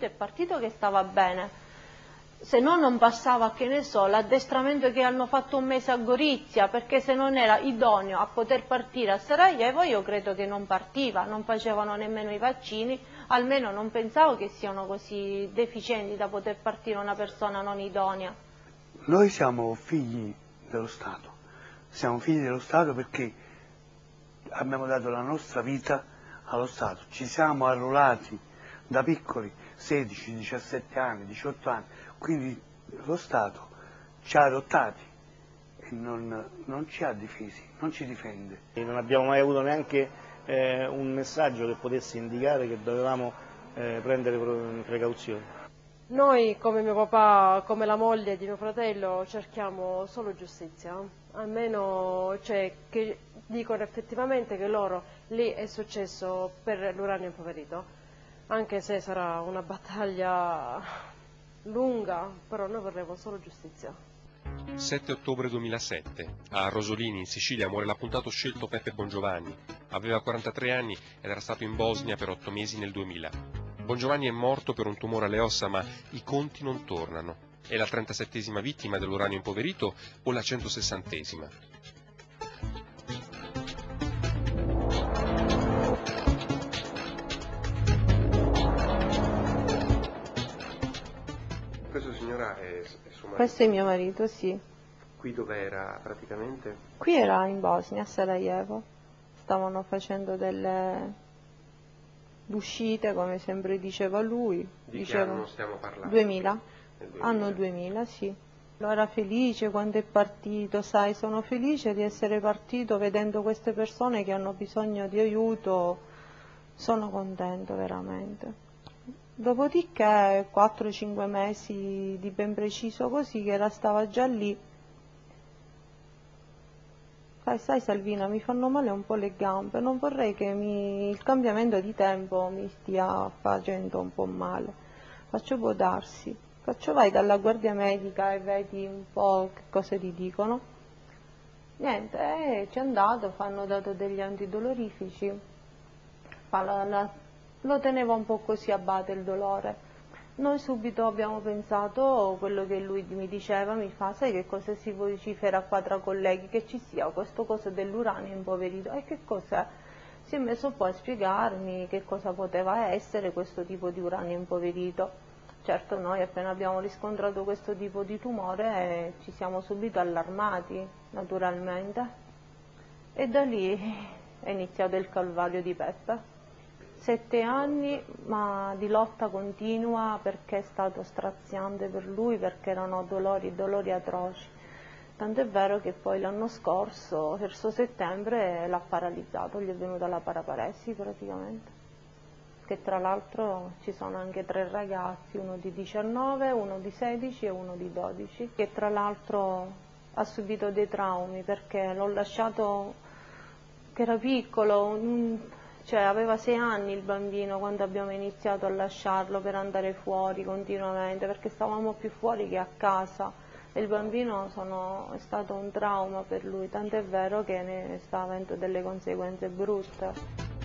partito è partito che stava bene, se no non passava, che ne so, l'addestramento che hanno fatto un mese a Gorizia, perché se non era idoneo a poter partire a Sarajevo io credo che non partiva, non facevano nemmeno i vaccini, almeno non pensavo che siano così deficienti da poter partire una persona non idonea. Noi siamo figli dello Stato, siamo figli dello Stato perché abbiamo dato la nostra vita allo Stato, ci siamo arruolati da piccoli, 16, 17 anni, 18 anni, quindi lo Stato ci ha adottati e non ci ha difesi, non ci difende. E non abbiamo mai avuto neanche un messaggio che potesse indicare che dovevamo prendere precauzioni. Noi, come mio papà, come la moglie di mio fratello, cerchiamo solo giustizia, almeno cioè, che dicono effettivamente che loro lì è successo per l'uranio impoverito, anche se sarà una battaglia lunga, però noi vorremmo solo giustizia. 7 ottobre 2007, a Rosolini in Sicilia muore l'appuntato scelto Peppe Bongiovanni. Aveva 43 anni ed era stato in Bosnia per 8 mesi nel 2000. Bongiovanni è morto per un tumore alle ossa, ma i conti non tornano. È la 37esima vittima dell'uranio impoverito o la 160esima? Questo è mio marito, sì. Qui dov'era praticamente? Qui era in Bosnia, a Sarajevo. Stavano facendo delle uscite, come sempre diceva lui. Diceva, che anno stiamo parlando? 2000. Anno 2000, sì. Era felice quando è partito, sai, sono felice di essere partito vedendo queste persone che hanno bisogno di aiuto. Sono contento, veramente. Dopodiché 4-5 mesi di ben preciso così, che la stava già lì. Sai Salvina, mi fanno male un po' le gambe, non vorrei che il cambiamento di tempo mi stia facendo un po' male. Faccio può darsi, faccio vai dalla guardia medica e vedi un po' che cosa ti dicono. Niente, ci è andato, hanno dato degli antidolorifici, lo teneva un po' così a bada il dolore. Noi subito abbiamo pensato quello che lui mi diceva, mi fa, sai che cosa si vocifera qua tra colleghi, che ci sia questo coso dell'uranio impoverito, e che cos'è? Si è messo poi a spiegarmi che cosa poteva essere questo tipo di uranio impoverito. Certo, noi appena abbiamo riscontrato questo tipo di tumore ci siamo subito allarmati, naturalmente, e da lì è iniziato il calvario di Peppe. 7 anni, ma di lotta continua, perché è stato straziante per lui, perché erano dolori atroci. Tant'è vero che poi l'anno scorso, verso settembre, l'ha paralizzato, gli è venuta la paraparesi praticamente. Che tra l'altro ci sono anche 3 ragazzi, uno di 19, uno di 16 e uno di 12, che tra l'altro ha subito dei traumi, perché l'ho lasciato che era piccolo, cioè aveva 6 anni il bambino quando abbiamo iniziato a lasciarlo per andare fuori continuamente, perché stavamo più fuori che a casa, e il bambino è stato un trauma per lui, tant'è vero che ne sta avendo delle conseguenze brutte.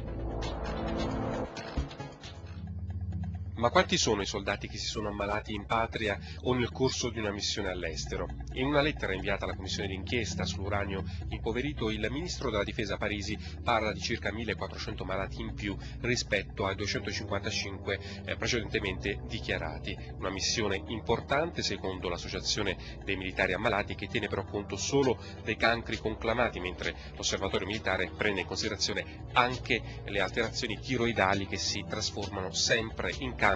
Ma quanti sono i soldati che si sono ammalati in patria o nel corso di una missione all'estero? In una lettera inviata alla Commissione d'inchiesta sull'uranio impoverito, il ministro della difesa Parisi parla di circa 1400 malati in più rispetto ai 255 precedentemente dichiarati. Una missione importante secondo l'associazione dei militari ammalati, che tiene però conto solo dei cancri conclamati, mentre l'osservatorio militare prende in considerazione anche le alterazioni tiroidali che si trasformano sempre in cancro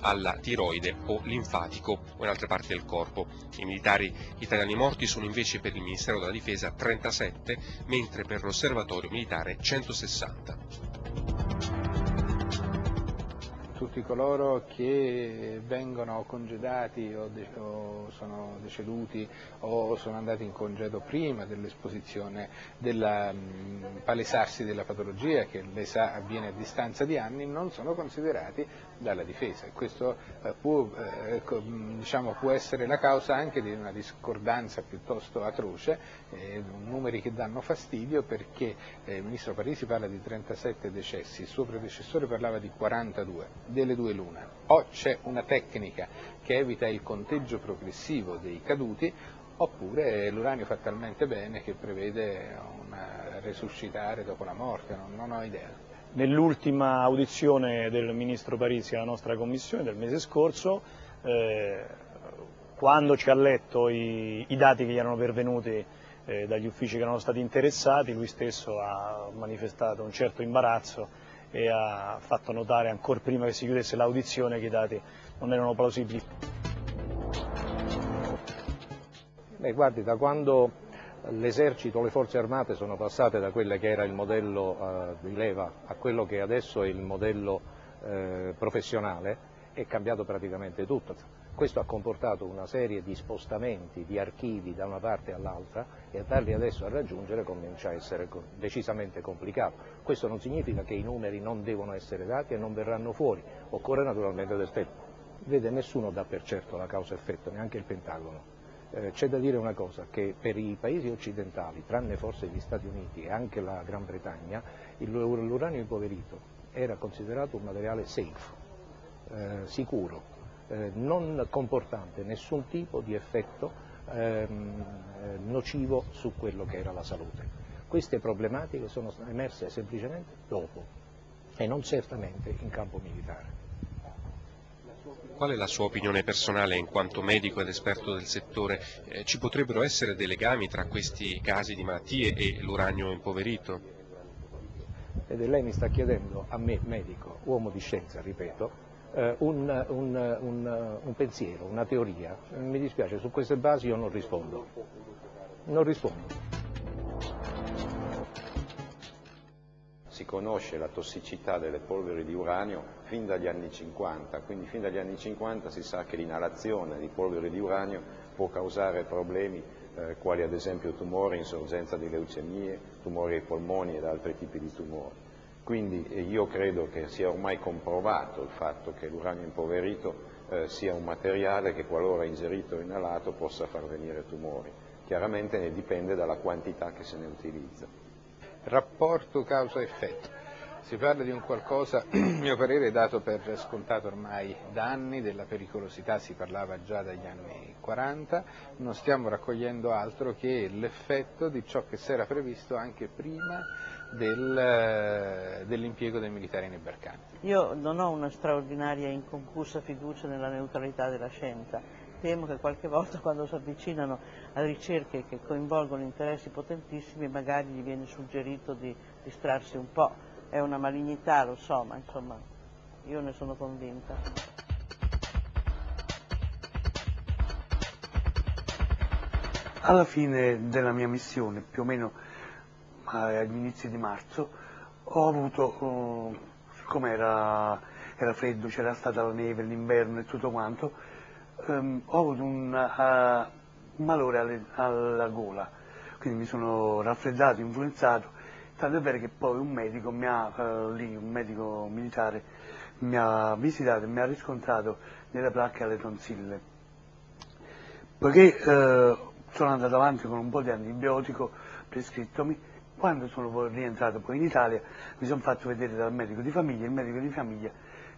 alla tiroide o linfatico o in altre parti del corpo. I militari italiani morti sono invece per il Ministero della Difesa 37, mentre per l'osservatorio militare 160. Tutti coloro che vengono congedati o sono deceduti o sono andati in congedo prima dell'esposizione, del palesarsi della patologia, che lei sa avviene a distanza di anni, non sono considerati dalla difesa. Questo può essere la causa anche di una discordanza piuttosto atroce, numeri che danno fastidio, perché il ministro Parisi parla di 37 decessi, il suo predecessore parlava di 42. delle due lune: o c'è una tecnica che evita il conteggio progressivo dei caduti, oppure l'uranio fa talmente bene che prevede un resuscitare dopo la morte, non ho idea. Nell'ultima audizione del ministro Parisi alla nostra commissione del mese scorso, quando ci ha letto i dati che gli erano pervenuti dagli uffici che erano stati interessati, lui stesso ha manifestato un certo imbarazzo e ha fatto notare, ancora prima che si chiudesse l'audizione, che i dati non erano plausibili. Beh, guardi, da quando l'esercito, le forze armate sono passate da quelle che era il modello di leva a quello che adesso è il modello professionale, è cambiato praticamente tutto. Questo ha comportato una serie di spostamenti, di archivi da una parte all'altra, e andarli adesso a raggiungere comincia a essere decisamente complicato. Questo non significa che i numeri non devono essere dati e non verranno fuori, occorre naturalmente del tempo. Vede, nessuno dà per certo la causa-effetto, neanche il Pentagono. C'è da dire una cosa, che per i paesi occidentali, tranne forse gli Stati Uniti e anche la Gran Bretagna, l'uranio impoverito era considerato un materiale safe, sicuro, non comportante nessun tipo di effetto nocivo su quello che era la salute. Queste problematiche sono emerse semplicemente dopo e non certamente in campo militare. Qual è la sua opinione personale in quanto medico ed esperto del settore? Ci potrebbero essere dei legami tra questi casi di malattie e l'uranio impoverito? Ed lei mi sta chiedendo a me, medico, uomo di scienza, ripeto, un pensiero, una teoria. Mi dispiace, su queste basi io non rispondo. Non rispondo. Si conosce la tossicità delle polveri di uranio fin dagli anni 50, quindi fin dagli anni 50 si sa che l'inalazione di polvere di uranio può causare problemi quali ad esempio tumori, insorgenza di leucemie, tumori ai polmoni ed altri tipi di tumori. Quindi io credo che sia ormai comprovato il fatto che l'uranio impoverito sia un materiale che, qualora ingerito o inalato, possa far venire tumori. Chiaramente ne dipende dalla quantità che se ne utilizza. Rapporto causa-effetto. Si parla di un qualcosa, a mio parere, dato per scontato ormai da anni. Della pericolosità si parlava già dagli anni 40, non stiamo raccogliendo altro che l'effetto di ciò che si era previsto anche prima dell'impiego dei militari nei Balcani. Io non ho una straordinaria e inconcussa fiducia nella neutralità della scienza. Temo che qualche volta, quando si avvicinano a ricerche che coinvolgono interessi potentissimi, magari gli viene suggerito di distrarsi un po'. È una malignità, lo so, ma insomma io ne sono convinta. Alla fine della mia missione, più o meno agli inizi di marzo, ho avuto, siccome era freddo, c'era stata la neve, l'inverno e tutto quanto, ho avuto un malore alla gola, quindi mi sono raffreddato, influenzato, tanto è vero che poi un medico un medico militare, mi ha visitato e mi ha riscontrato delle placche alle tonsille. Poiché sono andato avanti con un po' di antibiotico prescrittomi, quando sono rientrato poi in Italia mi sono fatto vedere dal medico di famiglia, il medico di famiglia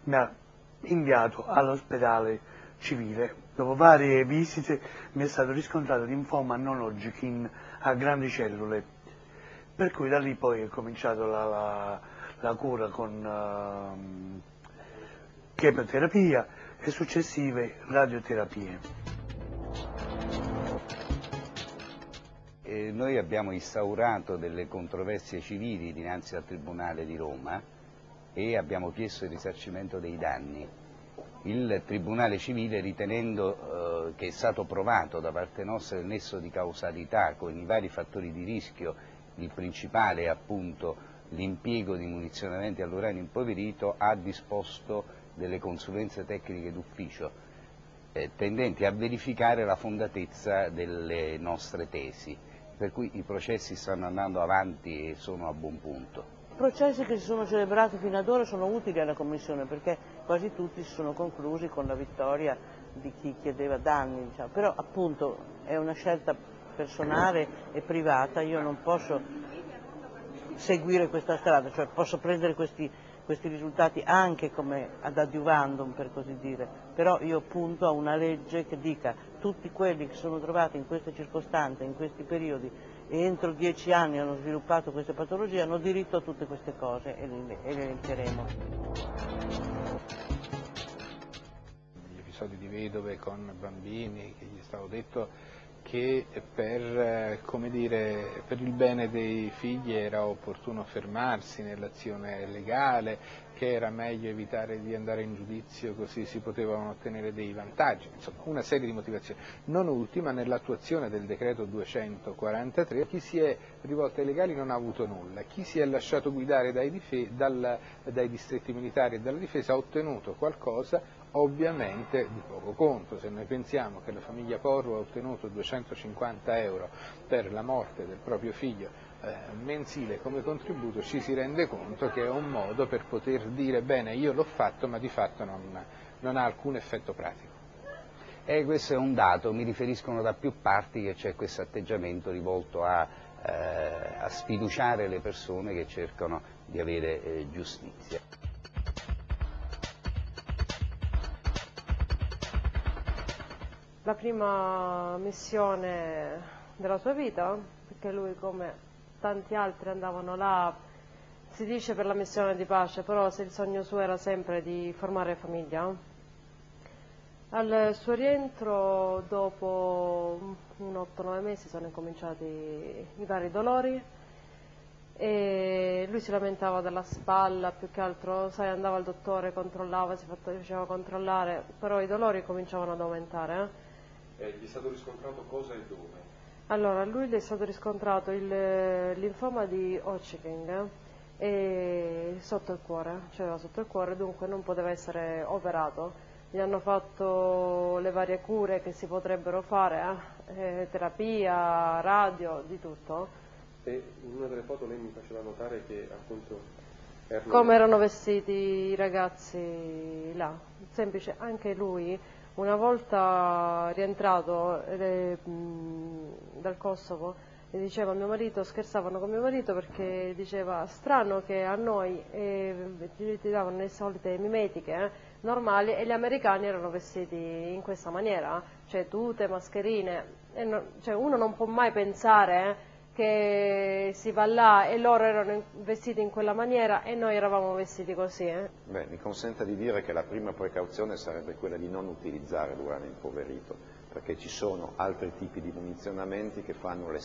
mi ha inviato all'ospedale civile. Dopo varie visite mi è stato riscontrato linfoma non Hodgkin a grandi cellule, per cui da lì poi è cominciata la cura con chemioterapia e successive radioterapie. Noi abbiamo instaurato delle controversie civili dinanzi al Tribunale di Roma e abbiamo chiesto il risarcimento dei danni. Il Tribunale Civile, ritenendo che è stato provato da parte nostra il nesso di causalità con i vari fattori di rischio, il principale è appunto l'impiego di munizionamenti all'uranio impoverito, ha disposto delle consulenze tecniche d'ufficio tendenti a verificare la fondatezza delle nostre tesi. Per cui i processi stanno andando avanti e sono a buon punto. I processi che si sono celebrati fino ad ora sono utili alla Commissione, perché quasi tutti si sono conclusi con la vittoria di chi chiedeva danni, diciamo. Però appunto è una scelta personale e privata, io non posso seguire questa strada, cioè posso prendere questi questi risultati anche come ad adiuvandum, per così dire, però io punto a una legge che dica tutti quelli che sono trovati in queste circostanze, in questi periodi e entro 10 anni hanno sviluppato queste patologie hanno diritto a tutte queste cose e le elencheremo. Gli episodi di vedove con bambini, che gli stavo detto che per, come dire, per il bene dei figli era opportuno fermarsi nell'azione legale, che era meglio evitare di andare in giudizio così si potevano ottenere dei vantaggi, insomma una serie di motivazioni. Non ultima, nell'attuazione del decreto 243 chi si è rivolto ai legali non ha avuto nulla, chi si è lasciato guidare dai distretti militari e dalla difesa ha ottenuto qualcosa ovviamente di poco conto. Se noi pensiamo che la famiglia Porro ha ottenuto 250 euro per la morte del proprio figlio mensile come contributo, ci si rende conto che è un modo per poter dire bene io l'ho fatto, ma di fatto non ha alcun effetto pratico. E questo è un dato, mi riferiscono da più parti che c'è questo atteggiamento rivolto a sfiduciare le persone che cercano di avere giustizia. La prima missione della sua vita, perché lui come tanti altri andavano là, si dice per la missione di pace, però se il sogno suo era sempre di formare famiglia. Al suo rientro, dopo un 8-9 mesi, sono incominciati i vari dolori e lui si lamentava della spalla, più che altro, sai, andava al dottore, controllava, si faceva controllare, però i dolori cominciavano ad aumentare. Gli è stato riscontrato cosa e dove? Allora, a lui gli è stato riscontrato il linfoma di Hodgkin sotto il cuore, cioè sotto il cuore, dunque non poteva essere operato. Gli hanno fatto le varie cure che si potrebbero fare, terapia, radio, di tutto. E in una delle foto lei mi faceva notare che appunto... Come erano vestiti i ragazzi là, semplice, anche lui... Una volta rientrato dal Kosovo, diceva a mio marito, scherzavano con mio marito perché diceva strano che a noi ti davano le solite mimetiche normali e gli americani erano vestiti in questa maniera, cioè tute, mascherine, e no, cioè uno non può mai pensare che si va là e loro erano vestiti in quella maniera e noi eravamo vestiti così. Beh, mi consenta di dire che la prima precauzione sarebbe quella di non utilizzare l'uranio impoverito, perché ci sono altri tipi di munizionamenti che fanno gli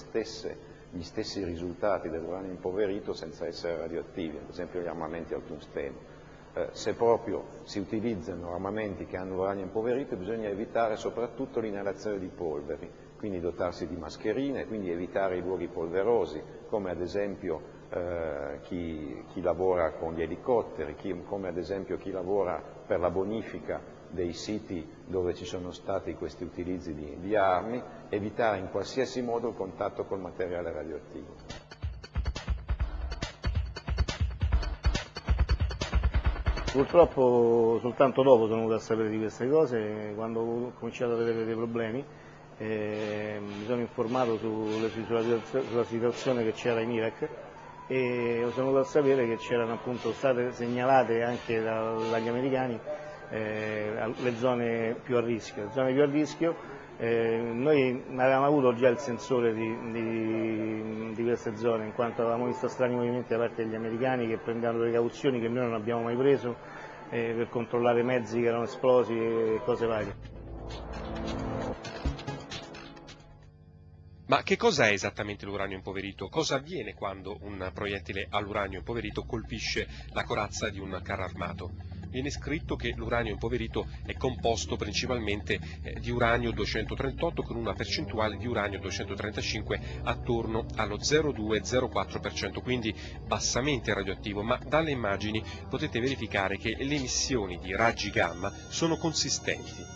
stessi risultati dell'uranio impoverito senza essere radioattivi, ad esempio gli armamenti al tungsteno. Se proprio si utilizzano armamenti che hanno uranio impoverito bisogna evitare soprattutto l'inalazione di polveri, quindi dotarsi di mascherine, quindi evitare i luoghi polverosi, come ad esempio chi lavora con gli elicotteri, come ad esempio chi lavora per la bonifica dei siti dove ci sono stati questi utilizzi di armi, evitare in qualsiasi modo il contatto col materiale radioattivo. Purtroppo soltanto dopo sono venuto a sapere di queste cose, quando ho cominciato ad avere dei problemi mi sono informato sulla situazione che c'era in Iraq e sono venuto a sapere che c'erano appunto state segnalate anche dagli americani le zone più a rischio. Le zone più a rischio noi avevamo avuto già il sensore di queste zone, in quanto avevamo visto strani movimenti da parte degli americani che prendevano precauzioni che noi non abbiamo mai preso per controllare mezzi che erano esplosi e cose varie. Ma che cos'è esattamente l'uranio impoverito? Cosa avviene quando un proiettile all'uranio impoverito colpisce la corazza di un carro armato? Viene scritto che l'uranio impoverito è composto principalmente di uranio 238 con una percentuale di uranio 235 attorno allo 0,2-0,4%, quindi bassamente radioattivo, ma dalle immagini potete verificare che le emissioni di raggi gamma sono consistenti.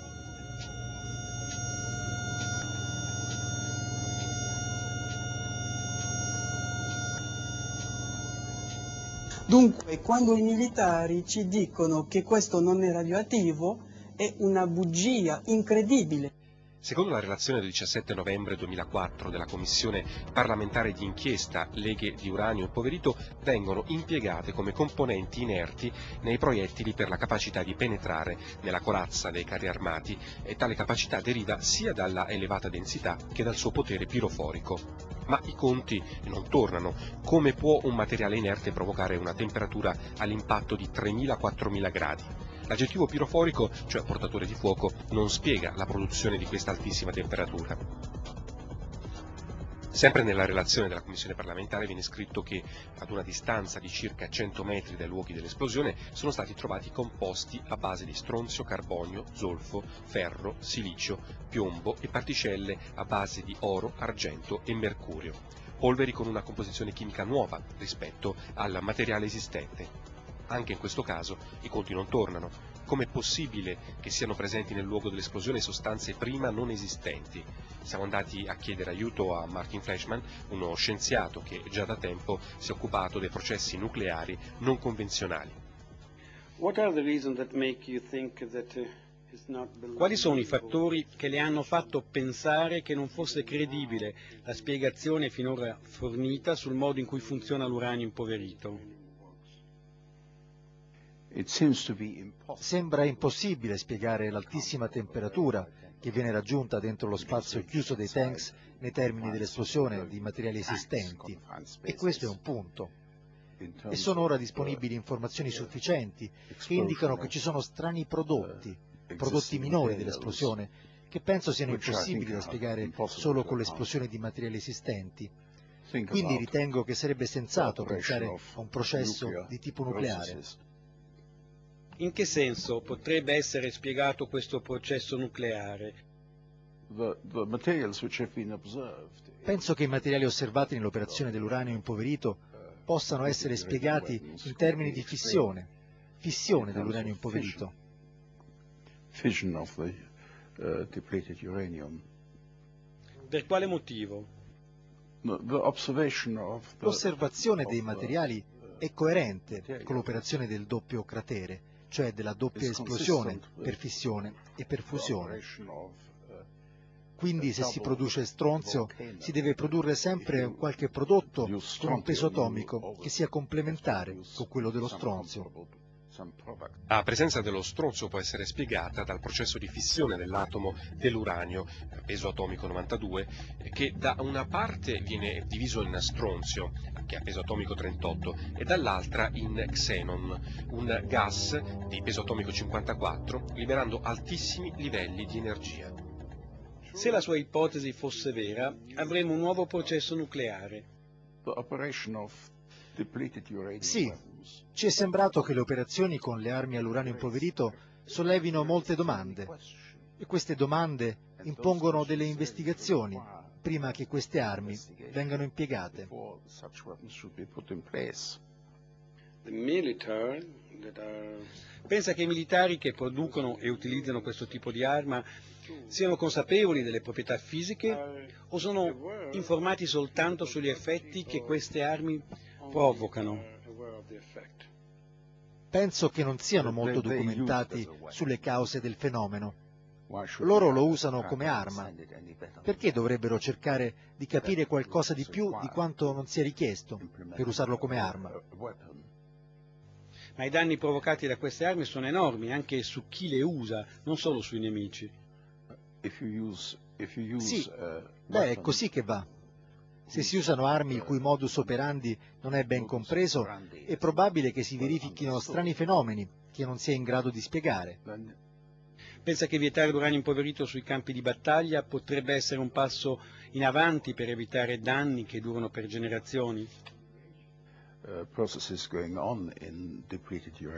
Dunque, quando i militari ci dicono che questo non è radioattivo, è una bugia incredibile. Secondo la relazione del 17 novembre 2004 della Commissione parlamentare di inchiesta, leghe di uranio impoverito vengono impiegate come componenti inerti nei proiettili per la capacità di penetrare nella corazza dei carri armati, e tale capacità deriva sia dalla elevata densità che dal suo potere piroforico. Ma i conti non tornano. Come può un materiale inerte provocare una temperatura all'impatto di 3.000-4.000 gradi? L'aggettivo piroforico, cioè portatore di fuoco, non spiega la produzione di questa altissima temperatura. Sempre nella relazione della Commissione parlamentare viene scritto che ad una distanza di circa 100 metri dai luoghi dell'esplosione sono stati trovati composti a base di stronzio, carbonio, zolfo, ferro, silicio, piombo e particelle a base di oro, argento e mercurio, polveri con una composizione chimica nuova rispetto al materiale esistente. Anche in questo caso i conti non tornano. Com'è possibile che siano presenti nel luogo dell'esplosione sostanze prima non esistenti? Siamo andati a chiedere aiuto a Martin Fleischmann, uno scienziato che già da tempo si è occupato dei processi nucleari non convenzionali. Quali sono i fattori che le hanno fatto pensare che non fosse credibile la spiegazione finora fornita sul modo in cui funziona l'uranio impoverito? Sembra impossibile spiegare l'altissima temperatura che viene raggiunta dentro lo spazio chiuso dei tanks nei termini dell'esplosione di materiali esistenti, e questo è un punto. E sono ora disponibili informazioni sufficienti che indicano che ci sono strani prodotti minori dell'esplosione, che penso siano impossibili da spiegare solo con l'esplosione di materiali esistenti. Quindi ritengo che sarebbe sensato pensare a un processo di tipo nucleare. In che senso potrebbe essere spiegato questo processo nucleare? Penso che i materiali osservati nell'operazione dell'uranio impoverito possano essere spiegati in termini di fissione dell'uranio impoverito. Per quale motivo? L'osservazione dei materiali è coerente con l'operazione del doppio cratere, cioè della doppia esplosione per fissione e per fusione. Quindi se si produce stronzio si deve produrre sempre qualche prodotto con un peso atomico che sia complementare con quello dello stronzio. La presenza dello stronzio può essere spiegata dal processo di fissione dell'atomo dell'uranio, peso atomico 92, che da una parte viene diviso in stronzio, che ha peso atomico 38, e dall'altra in xenon, un gas di peso atomico 54, liberando altissimi livelli di energia. Se la sua ipotesi fosse vera, avremmo un nuovo processo nucleare. Sì, ci è sembrato che le operazioni con le armi all'uranio impoverito sollevino molte domande, e queste domande impongono delle investigazioni prima che queste armi vengano impiegate. Pensa che i militari che producono e utilizzano questo tipo di arma siano consapevoli delle proprietà fisiche, o sono informati soltanto sugli effetti che queste armi provocano? Penso che non siano molto documentati sulle cause del fenomeno. Loro lo usano come arma. Perché dovrebbero cercare di capire qualcosa di più di quanto non sia richiesto per usarlo come arma? Ma i danni provocati da queste armi sono enormi, anche su chi le usa, non solo sui nemici. Sì, beh, è così che va. Se si usano armi il cui modus operandi non è ben compreso, è probabile che si verifichino strani fenomeni che non si è in grado di spiegare. Pensa che vietare l'uranio impoverito sui campi di battaglia potrebbe essere un passo in avanti per evitare danni che durano per generazioni?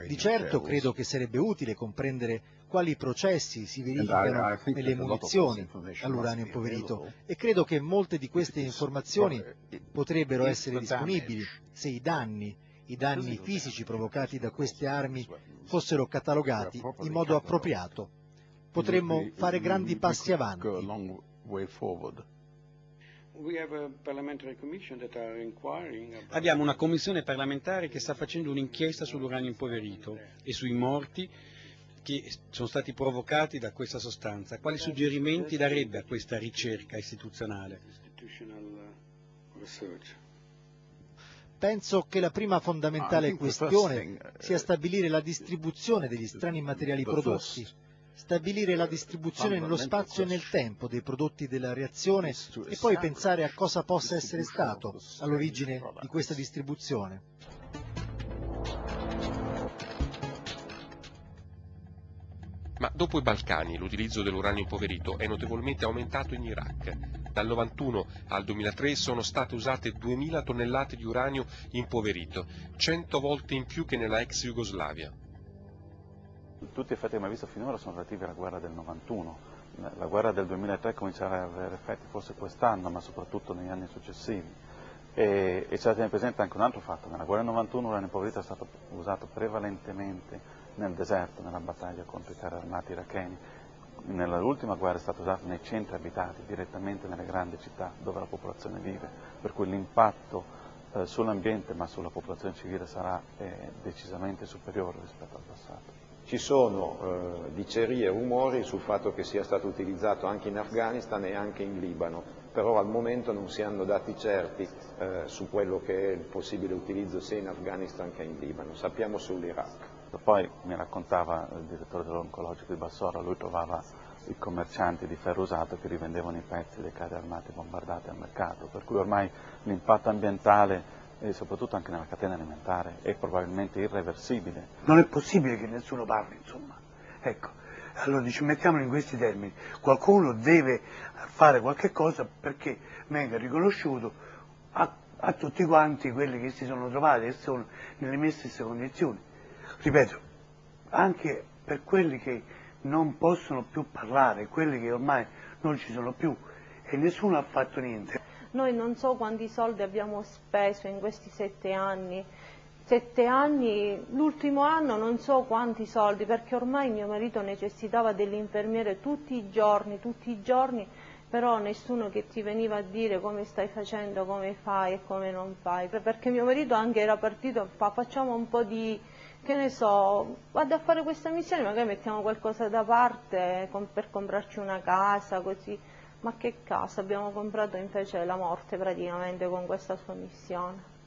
Di certo credo che sarebbe utile comprendere quali processi si verificano nelle munizioni all'uranio impoverito, e credo che molte di queste informazioni potrebbero essere disponibili se i danni fisici provocati da queste armi fossero catalogati in modo appropriato. Potremmo fare grandi passi avanti. Abbiamo una commissione parlamentare che sta facendo un'inchiesta sull'uranio impoverito e sui morti che sono stati provocati da questa sostanza, quali suggerimenti darebbe a questa ricerca istituzionale? Penso che la prima fondamentale questione sia stabilire la distribuzione degli strani materiali prodotti, stabilire la distribuzione nello spazio e nel tempo dei prodotti della reazione e poi pensare a cosa possa essere stato all'origine di questa distribuzione. Ma dopo i Balcani l'utilizzo dell'uranio impoverito è notevolmente aumentato in Iraq. Dal 91 al 2003 sono state usate 2000 tonnellate di uranio impoverito, 100 volte in più che nella ex Jugoslavia. Tutti gli effetti che abbiamo visto finora sono relativi alla guerra del 91. La guerra del 2003 comincerà ad avere effetti forse quest'anno, ma soprattutto negli anni successivi. E c'è da tenere presente anche un altro fatto: nella guerra del 91 l'uranio impoverito è stato usato prevalentemente nel deserto, nella battaglia contro i carri armati iracheni. Nell'ultima guerra è stato usato nei centri abitati, direttamente nelle grandi città dove la popolazione vive, per cui l'impatto sull'ambiente ma sulla popolazione civile sarà decisamente superiore rispetto al passato. Ci sono dicerie e rumori sul fatto che sia stato utilizzato anche in Afghanistan e anche in Libano, però al momento non si hanno dati certi su quello che è il possibile utilizzo sia in Afghanistan che in Libano. Sappiamo sull'Iraq. Poi mi raccontava il direttore dell'oncologico di Bassora, lui trovava i commercianti di ferro usato che rivendevano i pezzi dei carri armati bombardati al mercato, per cui ormai l'impatto ambientale e soprattutto anche nella catena alimentare è probabilmente irreversibile. Non è possibile che nessuno parli, insomma. Ecco, allora dici, mettiamolo in questi termini, qualcuno deve fare qualche cosa perché venga riconosciuto a tutti quanti quelli che si sono trovati e sono nelle mie stesse condizioni. Ripeto, anche per quelli che non possono più parlare, quelli che ormai non ci sono più e nessuno ha fatto niente. Noi non so quanti soldi abbiamo speso in questi 7 anni. 7 anni, l'ultimo anno non so quanti soldi, perché ormai mio marito necessitava dell'infermiere tutti i giorni, però nessuno che ti veniva a dire come stai facendo, come fai e come non fai, perché mio marito anche era partito, facciamo un po' di... che ne so, vado a fare questa missione, magari mettiamo qualcosa da parte per comprarci una casa, così. Ma che casa? Abbiamo comprato invece la morte praticamente con questa sua missione.